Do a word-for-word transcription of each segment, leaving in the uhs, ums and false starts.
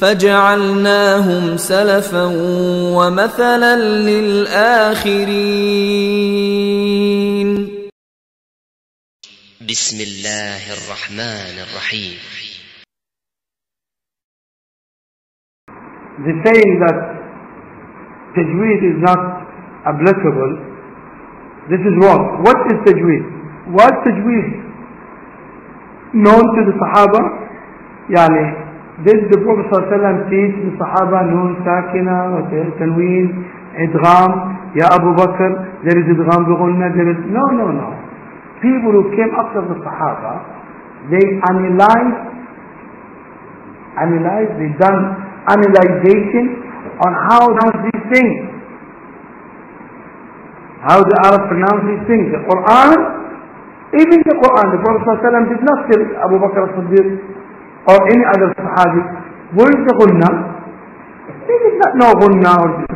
فجعلناهم سلفا ومثلا للآخرين. بسم الله الرحمن الرحيم. The saying that Tajweed is not applicable, this is wrong. What is Tajweed? What Tajweed? Known to the Sahaba, يعني did the Prophet صلى الله عليه وسلم teach the Sahaba noon, sakina, tanween, idgham, ya Abu Bakr, there is idgham bi Ghunna, there is... No, no, no. People who came after the Sahaba, they analyzed, analyzed, they done analyzation on how to pronounce these things. How the Arabs pronounce these things. The Quran, even the Quran, the Prophet صلى الله عليه وسلم did not tell Abu Bakr as-Siddiq or any other Sahadi, where is the Ghunna? They did not know Ghunna or this.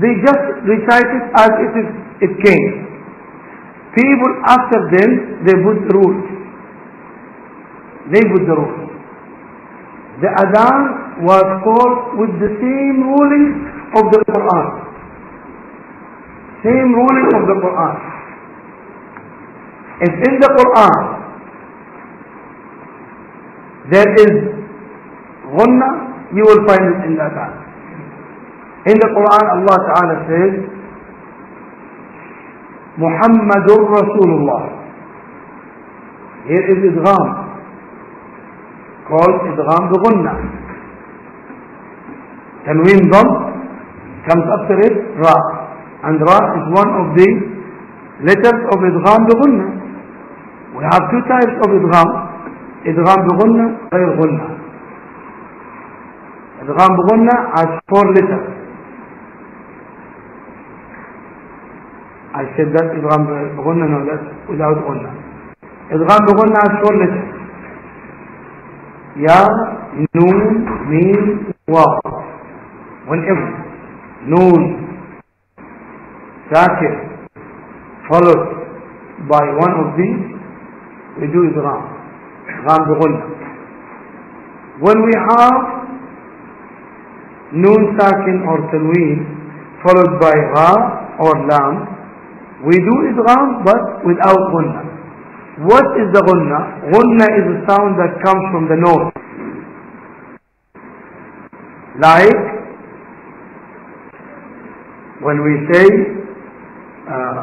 They just recite it as it is, it came. People after them, they put the rules. They put the rules. The Adan was called with the same ruling of the Quran. Same ruling of the Quran. If in the Quran there is Ghunna, you will find it in the Adhan. In the Quran, Allah Ta'ala says, Muhammadan Rasulullah. Here is Idgham, called Idgham bi Ghunna. Tanween Dham comes after it, Ra. And Ra is one of the letters of Idgham bi Ghunna. We have two types of Idgham. إدغام بغنة غير غنة. إدغام بغنة as four letters. I said that إدغام بغنة no, that's without غنة. إدغام بغنة as four letters. يا نون ميم واو. Whenever noon sakin followed by one of these, we do إدغام. When we have noon sakin or tanween followed by ra or lam, we do idgham but without ghunna. What is the ghunna? Ghunna is a sound that comes from the nose, like when we say uh,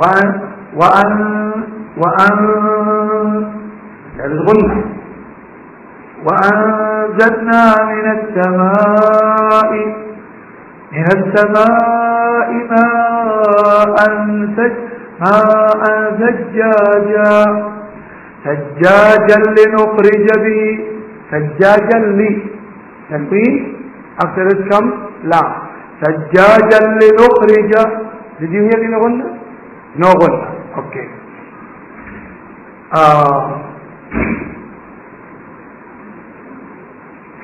وأن وأن وأن الغنى وأنزلنا من السماء من السماء ماء ثجاجا ثجاجا لنخرج به ثجاجا لي تنوين after it comes لا ثجاجا لنخرج. Did you hear الغنى؟ No one. Okay.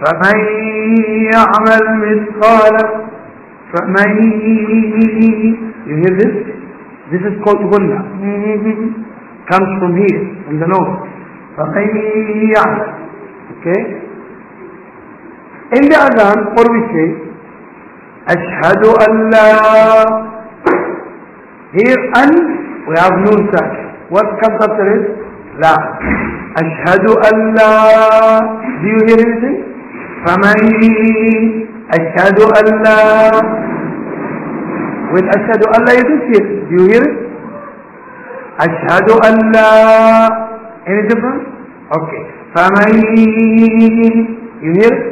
فَمَنْ يَعْمَلْ مِثْقَالَ فَمَنْ. You hear this? This is called Ghunna. Comes from here, from the nose. فَمَنْ يَعْمَلْ. Okay. In the Adhan, what we say? أَشْهَدُ أَنْ لَا. Here and we have noon sakin. What comes after it? La. Ashhadu Allah. Do you hear anything? Faman Ashhadu Allah. With Ashhadu Allah you don't hear. Do you hear it? Ashhadu Allah. Any difference? Okay. Faman. You hear it?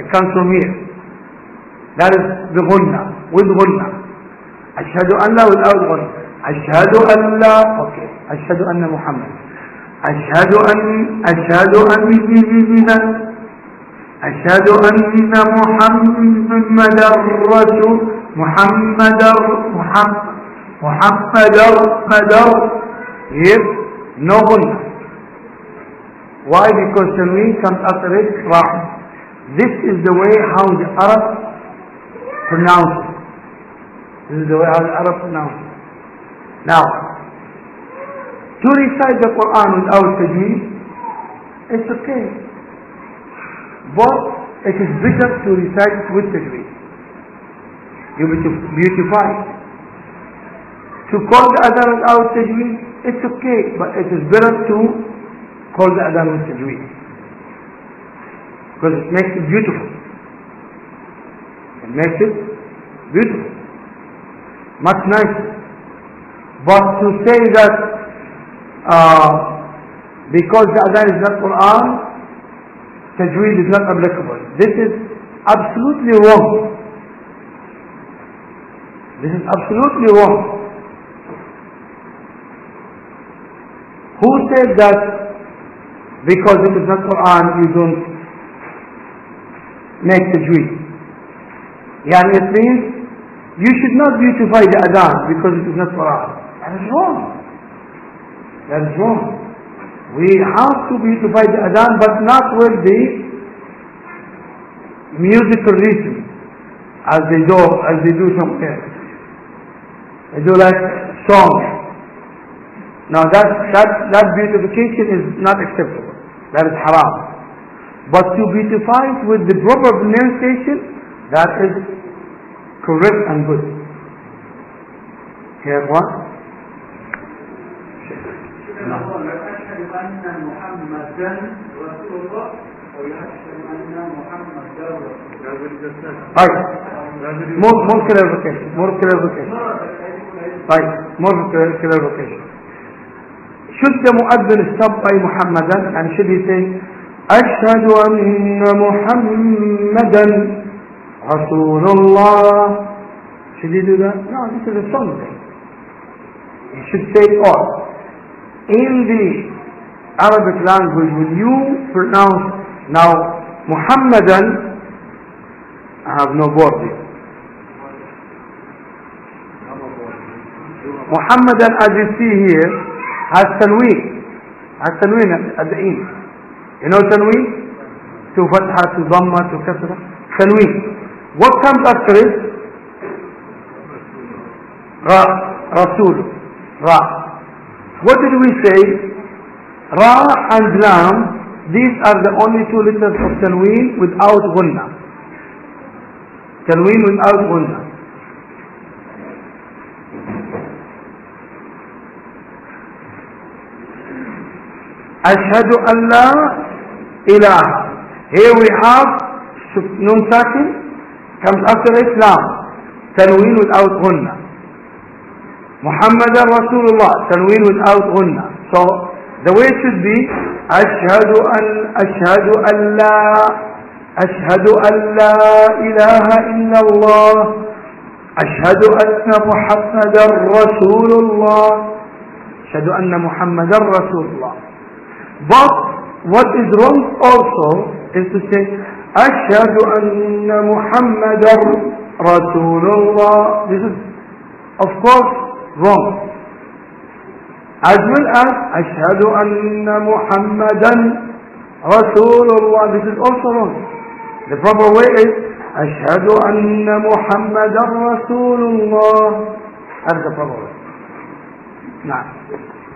It comes from here. That is the Ghunna. With Ghunna. أشهد أن لا without one. أشهد أن لا أوكي أشهد أن محمد أشهد أن أشهد أن أشهد أن محمد رسول محمد محمد محمد رسول here no Ghunna. Why? Because Tanween comes after it ra. This is the way how the Arab pronounce it. This is the way how the Arab pronounce it. Now, to recite the Quran without Tajweed, it's okay. But it is better to recite with Tajweed. You beautify. To call the Adhan without Tajweed, it's okay. But it is better to call the Adhan with Tajweed. Because it makes it beautiful. It makes it beautiful. Much nicer. But to say that uh, because the Adhan is not Quran, Tajweed is not applicable. This is absolutely wrong. This is absolutely wrong. Who said that because it is not Quran, you don't make Tajweed? Yani it means you should not beautify the Adhan because it is not Quran. That is wrong. That is wrong. We have to beautify the Adhan, but not with the musical reason, as they do, as they do somewhere. They do like songs. Now that that that beautification is not acceptable. That is haram. But to beautify it with the proper pronunciation, that is correct and good. Here one. No. Right. More, more clarification. More clarification. Right. More clarification. Should the Mu'adhin stop by Muhammadan and should he say, Ashhadu anna Muhammadan Rasulullah? Should he do that? No, this is a song thing. He should say it all. In the Arabic language, when you pronounce now Muhammadan, I have no border. Muhammadan, as you see here, has Tanween, has Tanween at the end. You know Tanween? To Fatha, to Dhamma, to Kasra. Tanween. What comes after it? Ra, Rasul, Ra. What did we say? Ra and Lam, these are the only two letters of Tanween without Ghunna. Tanween without Ghunna. Ashhadu an la ilaha. Here we have noon sakin, comes after it Lam. Tanween without Ghunna. Muhammadan Rasulullah, Tanween without Ghunna. So the way it should be, Ashhadu an, Ashhadu an la, Ashhadu an la ilaha illallah, Ashhadu anna Muhammadan Rasulullah, Ashhadu anna Muhammadan Rasulullah. But what is wrong also is to say, Ashhadu anna Muhammadan Rasulullah. This is of course wrong. As well as أشهد أن محمدا رسول الله. This is also wrong. The proper way is أشهد أن محمدا رسول الله. That's the proper way. Now.